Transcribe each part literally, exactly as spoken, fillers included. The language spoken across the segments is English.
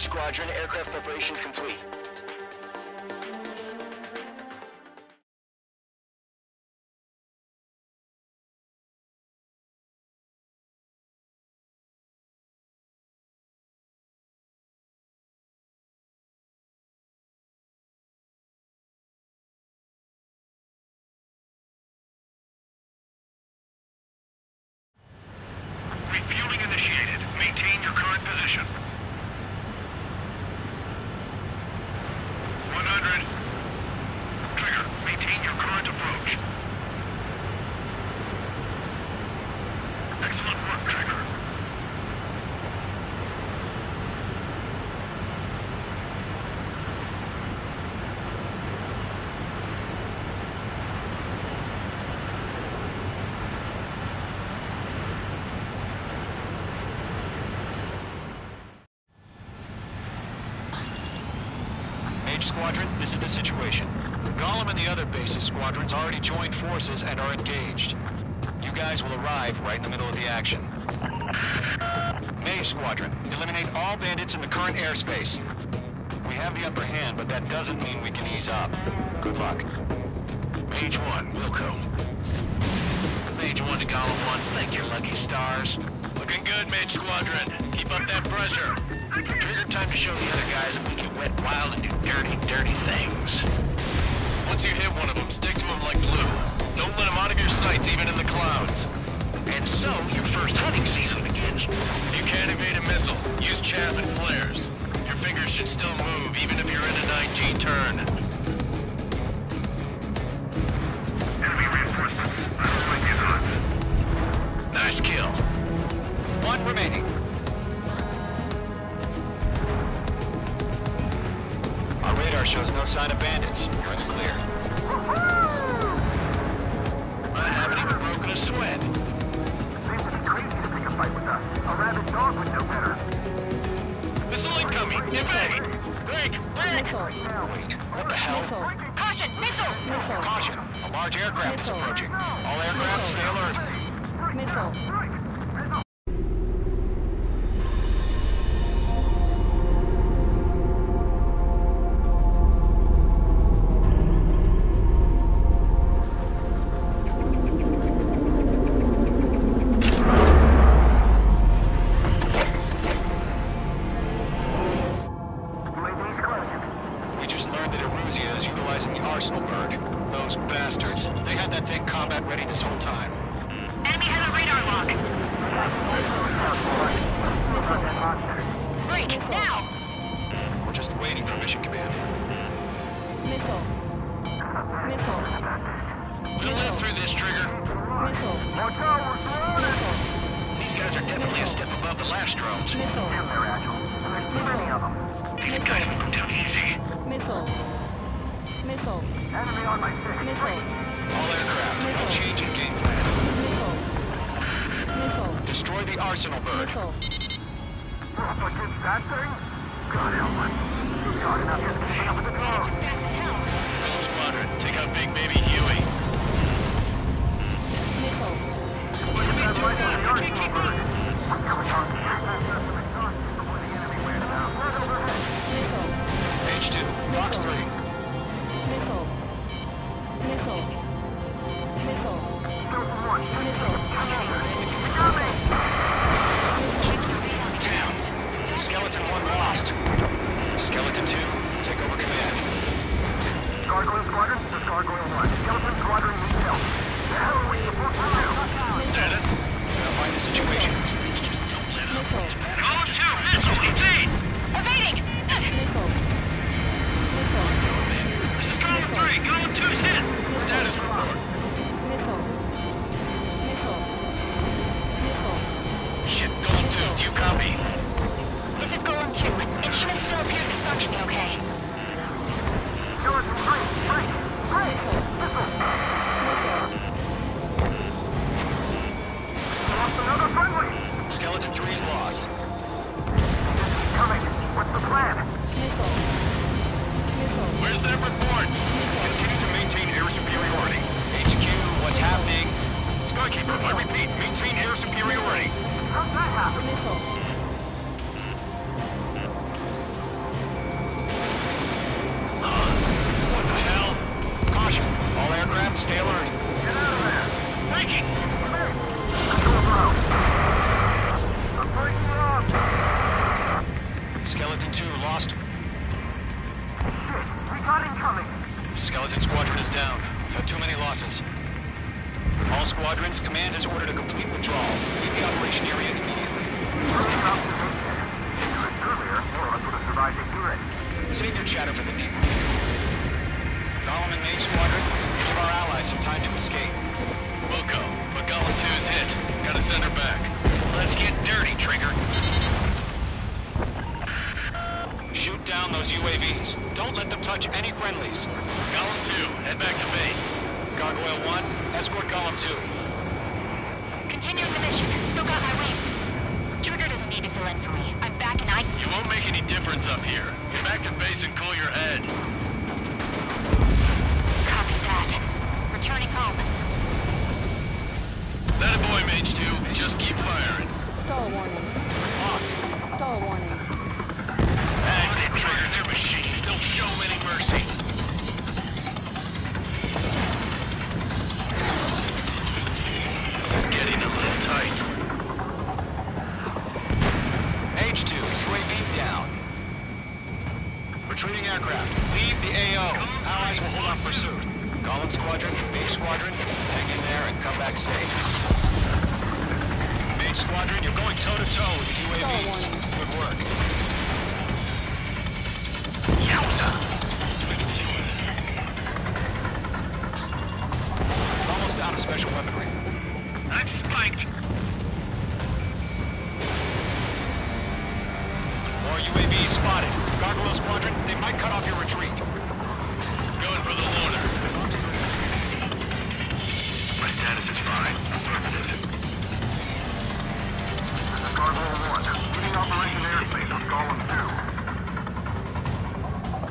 Mage Squadron, aircraft preparations complete. Squadron, this is the situation. Gollum and the other bases squadrons already joined forces and are engaged. You guys will arrive right in the middle of the action. Mage Squadron, eliminate all bandits in the current airspace. We have the upper hand, but that doesn't mean we can ease up. Good luck. Mage one, Wilco. Mage one to Gollum one, thank your lucky stars. Looking good, Mage Squadron. Keep up that pressure. Trigger, time to show the other guys that we can wet wild and do dirty, dirty things. Once you hit one of them, stick to them like glue. Don't let them out of your sights, even in the clouds. And so, your first hunting season begins. You can't evade a missile. Use chaff and flares. Your fingers should still move, even if you're in a nine G turn. Enemy reinforcements. I don't like these odds. Nice kill. One remaining. Shows no sign of bandits. You're in the clear. I haven't even broken a sweat. They would be crazy to pick a fight with us. A rabid dog would know better. Missile incoming! Evade! Break! Break! Wait, what the hell? Missile. Caution! Missile! Missile! Caution! A large aircraft Missile. Is approaching. All aircraft, stay alert. Missile. Where's the Housing squadron is down. We've had too many losses. All squadrons, command has ordered a complete withdrawal. Leave the operation area immediately. Earlier, Morons would have survived if you were. Save your chatter for the deep review. Gollum and Mage squadron, give our allies some time to escape. We'll go, but Gollum two's hit. Gotta send her back. Let's get dirty, Trigger. Shoot down those U A Vs. Don't let them touch any friendlies. Gollum two, head back to base. Gargoyle one, escort Gollum two. Continuing the mission. Still got my wings. Trigger doesn't need to fill in for me. I'm back and I... You won't make any difference up here. Get back to base and cool your head. Copy that. Returning home. That a boy, Mage two. Just keep firing. Stall warning. Locked. Stall warning. That's it, Trigger. Their machines don't show any mercy. This is getting a little tight. H two, U A V down. Retreating aircraft. Leave the A O. Allies will hold off pursuit. Gollum squadron, Mage squadron, hang in there and come back safe. Mage squadron, you're going toe to toe with the U A Vs. Good work. Almost out of special weaponry. I'm spiked. More U A Vs spotted. Gargoyle squadron, they might cut off your retreat. Going for the loader. My status is fine. Affirmative. Gargoyle one, leading operation airspace on Gollum two.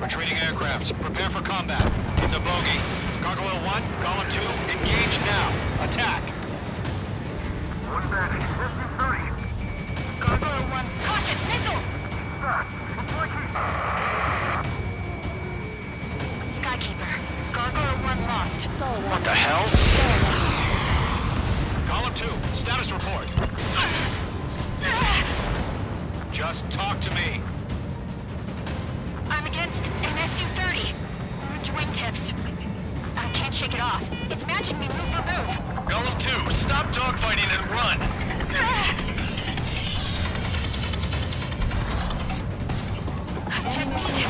Retreating aircrafts, prepare for combat. It's a bogey. Gargoyle one, Gollum two, engage now. Attack. One bandage, S U thirty. Gargoyle one, caution, missile! Skykeeper, Gargoyle one lost. What the hell? Gollum two, status report. Just talk to me. I'm against an S U thirty. Orange wingtips. I can't shake it off. It's matching me move for move. Gollum two, stop dogfighting and run. I'm dead meat.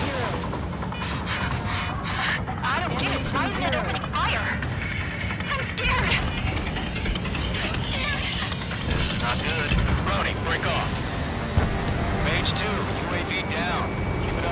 I don't get it. Why is that opening fire? I'm scared. This is not good. Brownie, break off. Mage two, U A V down. Up,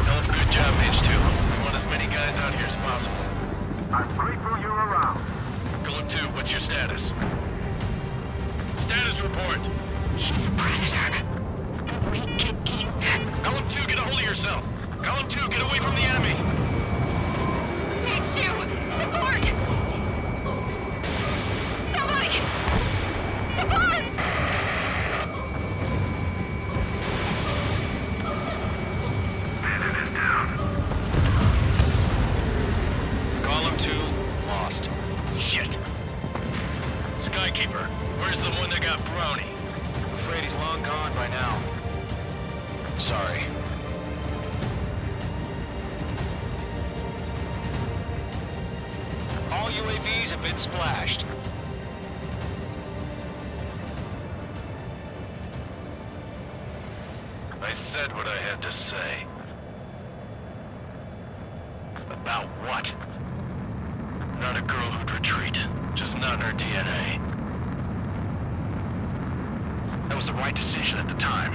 Hell, good job, H two. We want as many guys out here as possible. I'm grateful you're around. Gollum two, what's your status? Status report. He's a predator. The weak get eaten. Gollum two, get a hold of yourself. Gollum two, get away from the enemy! Mage two, support! Somebody! Support! Bandit is down. Gollum two, lost. Shit. Skykeeper, where's the one that got Brownie? I'm afraid he's long gone by now. Sorry. All U A Vs have been splashed. I said what I had to say. About what? Not a girl who'd retreat, just not in her D N A. That was the right decision at the time.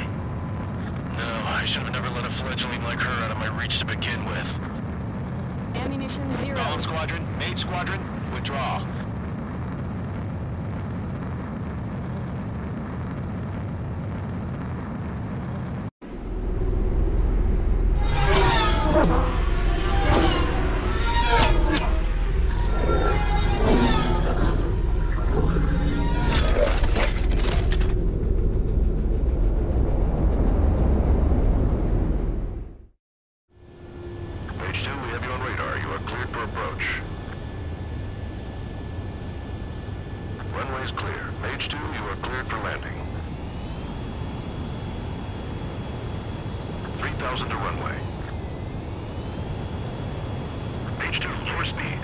No, I should have never let a fledgling like her out of my reach to begin with. Ammunition zero. Gollum squadron, Mage squadron, withdraw. Mage two, we have you on radar. You are cleared for approach. Runway's clear. Mage two, you are cleared for landing. three thousand to runway. Mage two, your speed.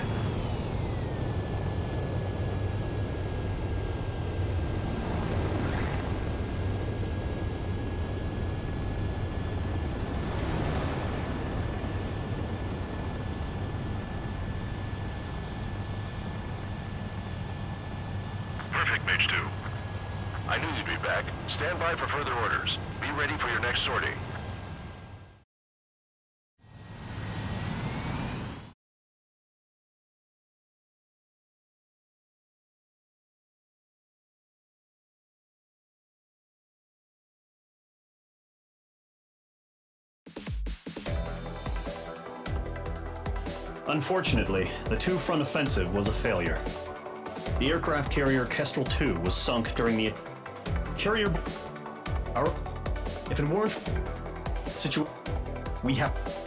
Stand by for further orders. Be ready for your next sortie. Unfortunately, the two-front offensive was a failure. The aircraft carrier Kestrel two was sunk during the Carrier, our, if it weren't situ, we have.